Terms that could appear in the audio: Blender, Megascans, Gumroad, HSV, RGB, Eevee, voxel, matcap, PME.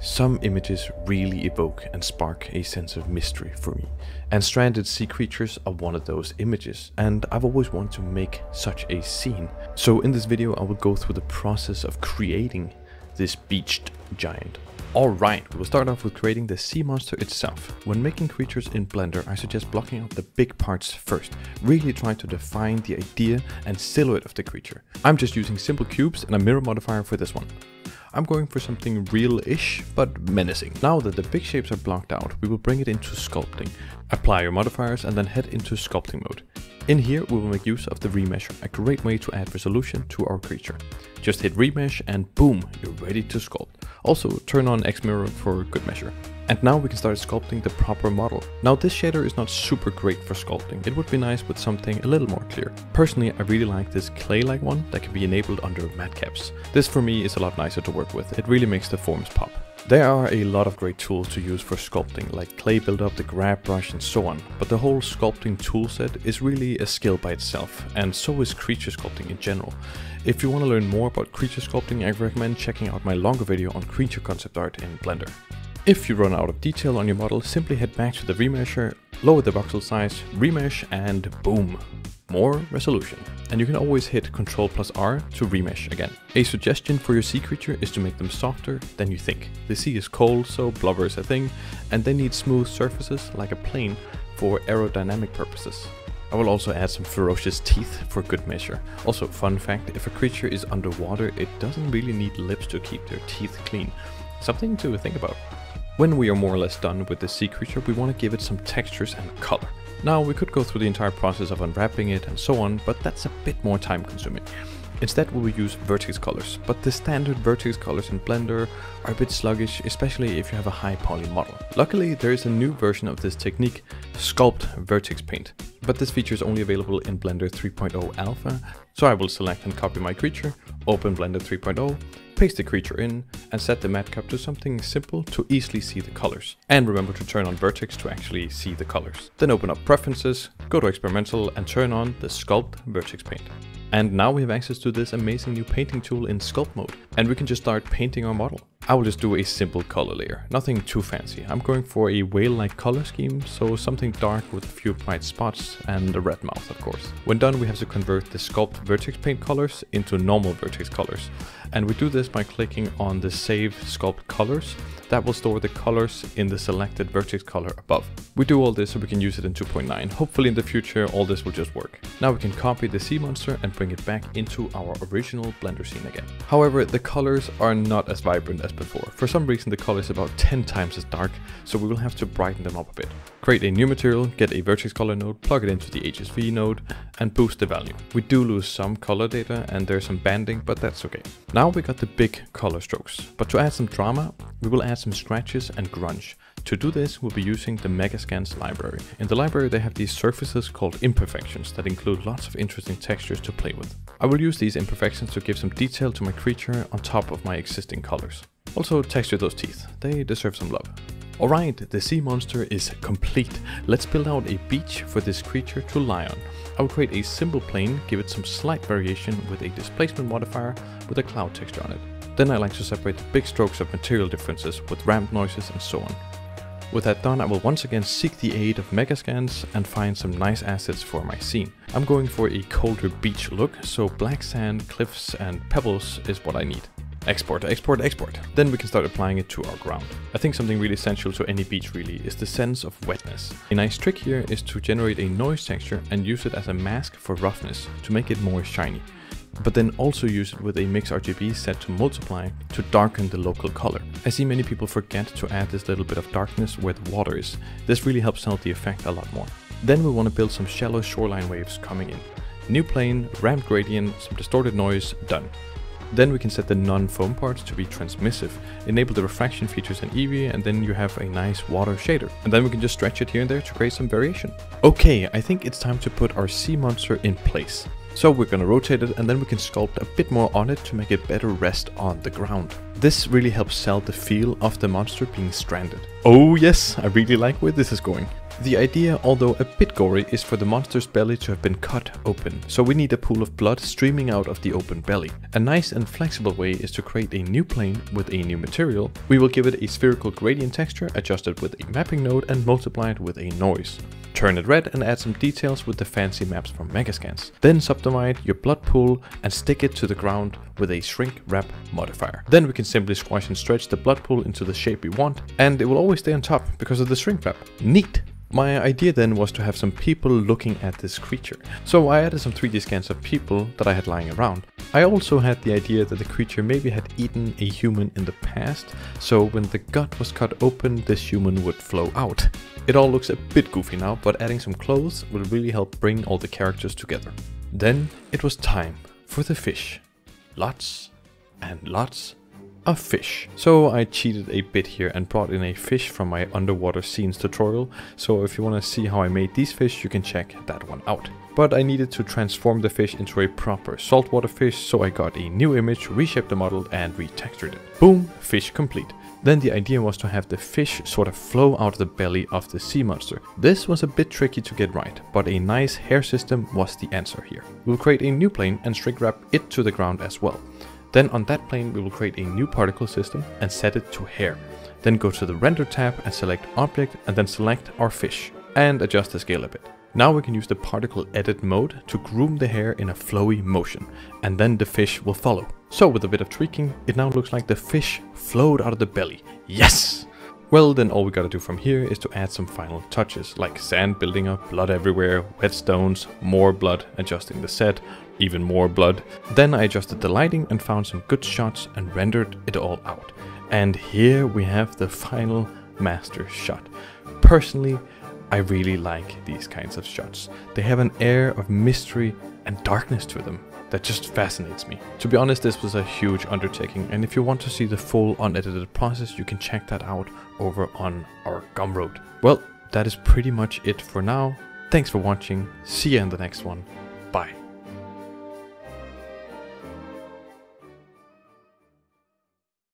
Some images really evoke and spark a sense of mystery for me, and stranded sea creatures are one of those images, and I've always wanted to make such a scene. So in this video I will go through the process of creating this beached giant. Alright, we'll start off with creating the sea monster itself. When making creatures in Blender, I suggest blocking out the big parts first, really trying to define the idea and silhouette of the creature. I'm just using simple cubes and a mirror modifier for this one. I'm going for something real-ish, but menacing. Now that the big shapes are blocked out, we will bring it into sculpting. Apply your modifiers and then head into sculpting mode. In here, we will make use of the remesh, a great way to add resolution to our creature. Just hit remesh and boom, you're ready to sculpt. Also, turn on X-Mirror for good measure. And now we can start sculpting the proper model. Now this shader is not super great for sculpting. It would be nice with something a little more clear. Personally, I really like this clay-like one that can be enabled under matcaps. This for me is a lot nicer to work with. It really makes the forms pop. There are a lot of great tools to use for sculpting, like clay buildup, the grab brush and so on, but the whole sculpting toolset is really a skill by itself, and so is creature sculpting in general. If you want to learn more about creature sculpting, I recommend checking out my longer video on creature concept art in Blender. If you run out of detail on your model, simply head back to the remesher, lower the voxel size, remesh and boom! More resolution. And you can always hit Ctrl+R to remesh again. A suggestion for your sea creature is to make them softer than you think. The sea is cold, so blubber is a thing, and they need smooth surfaces like a plane for aerodynamic purposes. I will also add some ferocious teeth for good measure. Also, fun fact, if a creature is underwater, it doesn't really need lips to keep their teeth clean. Something to think about. When we are more or less done with the sea creature, we want to give it some textures and color. Now, we could go through the entire process of unwrapping it and so on, but that's a bit more time consuming. Instead, we will use vertex colors, but the standard vertex colors in Blender are a bit sluggish, especially if you have a high poly model. Luckily, there is a new version of this technique, Sculpt Vertex Paint, but this feature is only available in Blender 3.0 Alpha, so I will select and copy my creature, open Blender 3.0, paste the creature in, and set the matcap to something simple to easily see the colors. And remember to turn on vertex to actually see the colors. Then open up preferences, go to experimental and turn on the sculpt vertex paint. And now we have access to this amazing new painting tool in sculpt mode, and we can just start painting our model. I will just do a simple color layer, nothing too fancy. I'm going for a whale-like color scheme, so something dark with a few bright spots and a red mouth, of course. When done, we have to convert the sculpt vertex paint colors into normal vertex colors. And we do this by clicking on the Save Sculpt Colors. That will store the colors in the selected vertex color above. We do all this so we can use it in 2.9. Hopefully in the future, all this will just work. Now we can copy the sea monster and bring it back into our original Blender scene again. However, the colors are not as vibrant as before. For some reason, the color is about 10 times as dark, so we will have to brighten them up a bit. Create a new material, get a vertex color node, plug it into the HSV node, and boost the value. We do lose some color data and there's some banding, but that's okay. Now we got the big color strokes, but to add some drama, we will add some scratches and grunge. To do this, we'll be using the Megascans library. In the library, they have these surfaces called imperfections that include lots of interesting textures to play with. I will use these imperfections to give some detail to my creature on top of my existing colors. Also, texture those teeth. They deserve some love. Alright, the sea monster is complete. Let's build out a beach for this creature to lie on. I will create a simple plane, give it some slight variation with a displacement modifier with a cloud texture on it. Then I like to separate the big strokes of material differences with ramp noises and so on. With that done, I will once again seek the aid of Megascans and find some nice assets for my scene. I'm going for a colder beach look, so black sand, cliffs and pebbles is what I need. Export, export, export. Then we can start applying it to our ground. I think something really essential to any beach really is the sense of wetness. A nice trick here is to generate a noise texture and use it as a mask for roughness to make it more shiny. But then also use it with a mix RGB set to multiply to darken the local color. I see many people forget to add this little bit of darkness where the water is. This really helps out the effect a lot more. Then we want to build some shallow shoreline waves coming in. New plane, ramp gradient, some distorted noise, done. Then we can set the non-foam parts to be transmissive, enable the refraction features in Eevee, and then you have a nice water shader. And then we can just stretch it here and there to create some variation. Okay, I think it's time to put our sea monster in place. So we're going to rotate it and then we can sculpt a bit more on it to make it better rest on the ground. This really helps sell the feel of the monster being stranded. Oh yes, I really like where this is going. The idea, although a bit gory, is for the monster's belly to have been cut open, so we need a pool of blood streaming out of the open belly. A nice and flexible way is to create a new plane with a new material. We will give it a spherical gradient texture, adjust it with a mapping node and multiply it with a noise. Turn it red and add some details with the fancy maps from Megascans. Then subdivide your blood pool and stick it to the ground with a shrink wrap modifier. Then we can simply squash and stretch the blood pool into the shape we want, and it will always stay on top because of the shrink wrap. Neat! My idea then was to have some people looking at this creature, so I added some 3D scans of people that I had lying around. I also had the idea that the creature maybe had eaten a human in the past, so when the gut was cut open this human would flow out. It all looks a bit goofy now, but adding some clothes will really help bring all the characters together. Then it was time for the fish. Lots and lots of fish. So I cheated a bit here and brought in a fish from my underwater scenes tutorial, so if you want to see how I made these fish you can check that one out. But I needed to transform the fish into a proper saltwater fish, so I got a new image, reshaped the model and retextured it. Boom, fish complete. Then the idea was to have the fish sort of flow out of the belly of the sea monster. This was a bit tricky to get right, but a nice hair system was the answer here. We'll create a new plane and shrink wrap it to the ground as well. Then on that plane we will create a new particle system and set it to hair. Then go to the render tab and select object and then select our fish and adjust the scale a bit. Now we can use the particle edit mode to groom the hair in a flowy motion, and then the fish will follow. So with a bit of tweaking, it now looks like the fish flowed out of the belly. Yes! Well, then all we gotta do from here is to add some final touches, like sand building up, blood everywhere, whetstones, more blood, adjusting the set, even more blood. Then I adjusted the lighting and found some good shots and rendered it all out. And here we have the final master shot. Personally, I really like these kinds of shots. They have an air of mystery and darkness to them that just fascinates me. To be honest, this was a huge undertaking, and if you want to see the full unedited process, you can check that out over on our Gumroad. Well, that is pretty much it for now. Thanks for watching. See you in the next one. Bye.